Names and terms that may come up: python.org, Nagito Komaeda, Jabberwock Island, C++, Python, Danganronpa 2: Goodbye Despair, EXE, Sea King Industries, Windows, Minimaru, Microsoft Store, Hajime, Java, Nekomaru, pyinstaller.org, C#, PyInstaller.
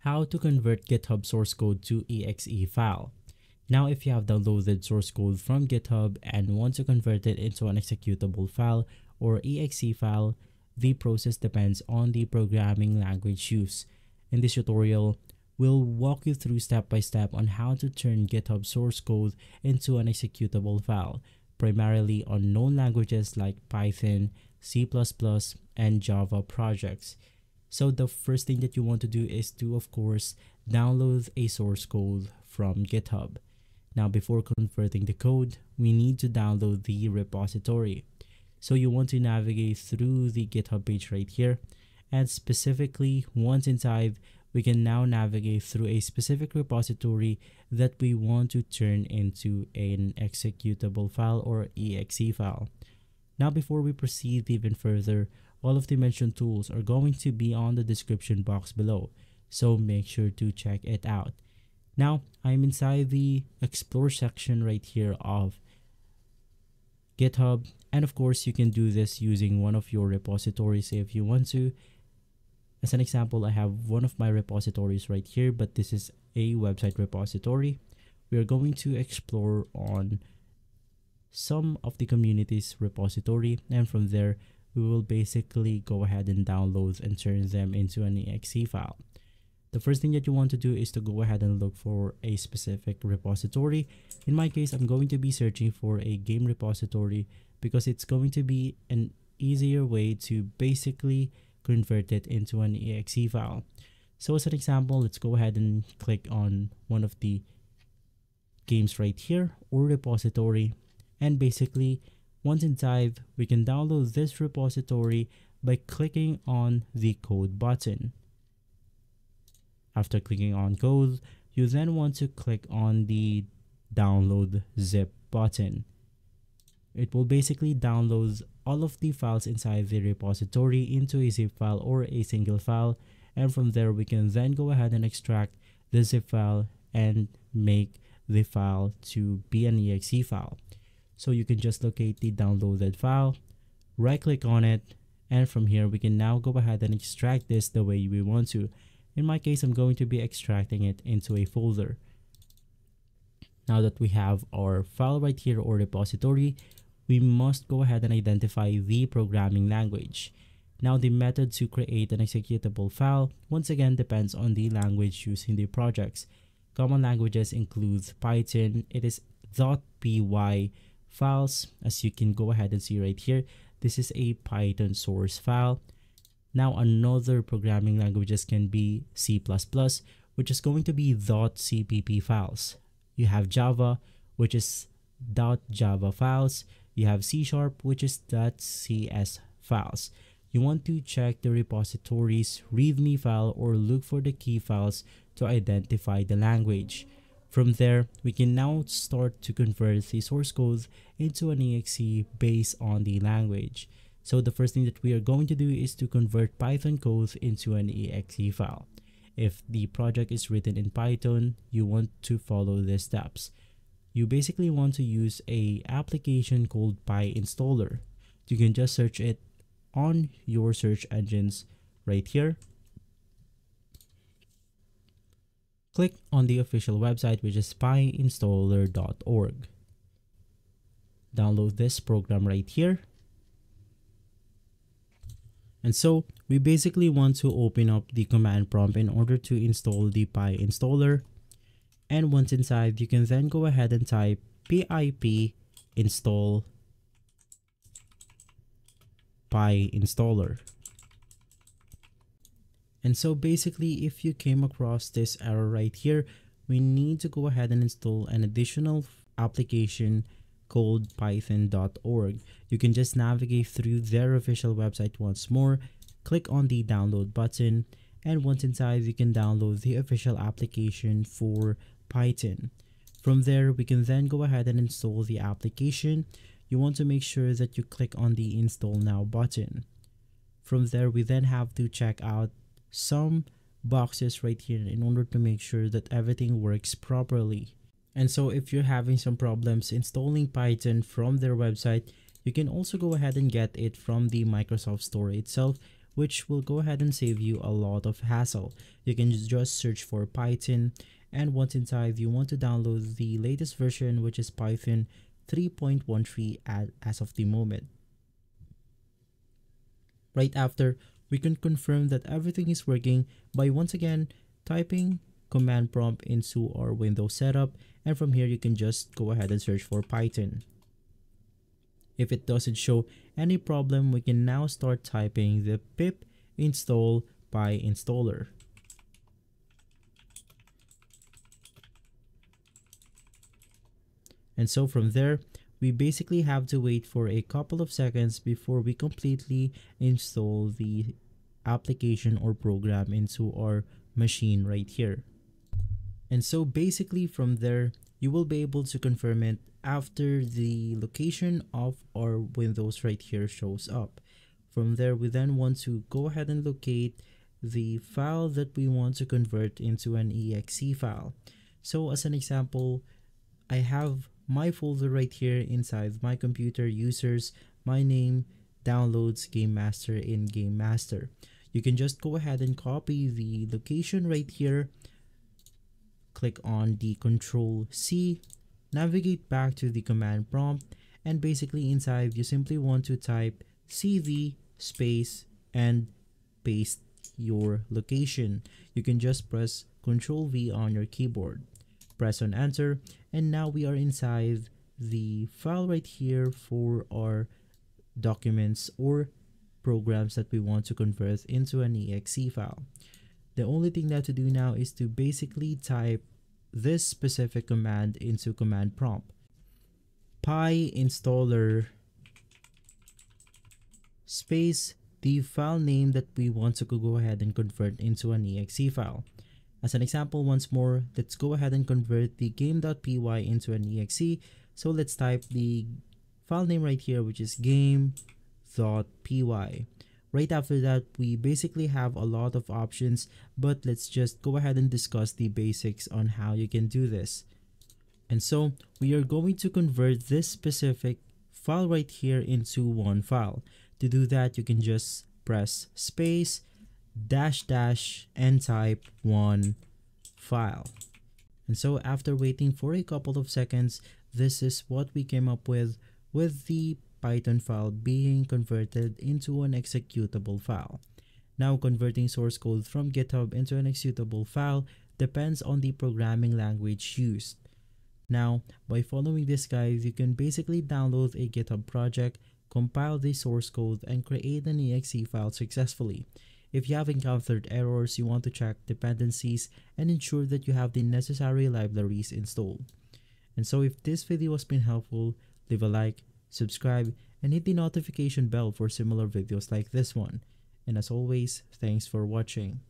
how to convert GitHub source code to EXE file. Now, if you have downloaded source code from GitHub and want to convert it into an executable file or EXE file, the process depends on the programming language used. In this tutorial, we'll walk you through step by step on how to turn GitHub source code into an executable file, primarily on known languages like Python, C++, and Java projects. So the first thing that you want to do is to, of course, download a source code from GitHub. Now, before converting the code, we need to download the repository. So you want to navigate through the GitHub page right here, and specifically, once inside, we can now navigate through a specific repository that we want to turn into an executable file or EXE file. Now, before we proceed even further, all of the mentioned tools are going to be on the description box below, so make sure to check it out. Now, I'm inside the Explore section right here of GitHub, and of course, you can do this using one of your repositories if you want to. As an example, I have one of my repositories right here, but this is a website repository. We are going to explore on some of the community's repository, and from there, we will basically go ahead and download and turn them into an EXE file. The first thing that you want to do is to go ahead and look for a specific repository. In my case, I'm going to be searching for a game repository because it's going to be an easier way to basically convert it into an EXE file. So as an example, let's go ahead and click on one of the games right here or repository, and basically once inside, we can download this repository by clicking on the code button. After clicking on code, you then want to click on the download zip button. It will basically download all of the files inside the repository into a zip file or a single file, and from there we can then go ahead and extract the zip file and make the file to be an EXE file. So you can just locate the downloaded file, right click on it, and from here we can now go ahead and extract this the way we want to. In my case, I'm going to be extracting it into a folder. Now that we have our file right here or repository, we must go ahead and identify the programming language. Now, the method to create an executable file once again depends on the language used in the projects. Common languages include Python. It is .py files, as you can go ahead and see right here. This is a Python source file. Now, another programming languages can be C++, which is going to be .cpp files. You have Java, which is .java files. You have C#, which is .cs files. You want to check the repository's readme file or look for the key files to identify the language. From there, we can now start to convert the source code into an EXE based on the language. So the first thing that we are going to do is to convert Python code into an EXE file. If the project is written in Python, you want to follow the steps. You basically want to use an application called PyInstaller. You can just search it on your search engines right here. Click on the official website, which is pyinstaller.org. Download this program right here. And so we basically want to open up the command prompt in order to install the PyInstaller. And once inside, you can then go ahead and type pip install PyInstaller. And so basically, if you came across this error right here, we need to go ahead and install an additional application called python.org. You can just navigate through their official website once more, click on the download button, and once inside, you can download the official application for Python. From there, we can then go ahead and install the application. You want to make sure that you click on the Install Now button. From there, we then have to check out some boxes right here in order to make sure that everything works properly. And so if you're having some problems installing Python from their website, you can also go ahead and get it from the Microsoft Store itself, which will go ahead and save you a lot of hassle. You can just search for Python, and once inside you want to download the latest version, which is Python 3.13 as of the moment. Right after, we can confirm that everything is working by once again typing command prompt into our Windows setup, and from here you can just go ahead and search for Python. If it doesn't show any problem, we can now start typing the pip install PyInstaller. And so from there, we basically have to wait for a couple of seconds before we completely install the application or program into our machine right here. And so basically from there, you will be able to confirm it after the location of our Windows right here shows up. From there, we then want to go ahead and locate the file that we want to convert into an EXE file. So as an example, I have my folder right here inside my computer, users, my name, downloads, game master, in game master. You can just go ahead and copy the location right here, click on the Control-C, navigate back to the command prompt, and basically inside you simply want to type cd space and paste your location. You can just press Control-V on your keyboard, press on enter, and now we are inside the file right here for our documents or programs that we want to convert into an EXE file. The only thing that to do now is to basically type this specific command into command prompt, PyInstaller space the file name that we want to go ahead and convert into an EXE file. As an example once more, let's go ahead and convert the game.py into an EXE. So let's type the file name right here, which is game.py. Right after that, we basically have a lot of options, but let's just go ahead and discuss the basics on how you can do this. And so we are going to convert this specific file right here into one file. To do that, you can just press space dash dash and type one file. And so after waiting for a couple of seconds, this is what we came up with the Python file being converted into an executable file. Now, converting source code from GitHub into an executable file depends on the programming language used. Now, by following this guide, you can basically download a GitHub project, compile the source code, and create an EXE file successfully. If you have encountered errors, you want to check dependencies and ensure that you have the necessary libraries installed. And so if this video has been helpful, leave a like, subscribe, and hit the notification bell for similar videos like this one. And as always, thanks for watching.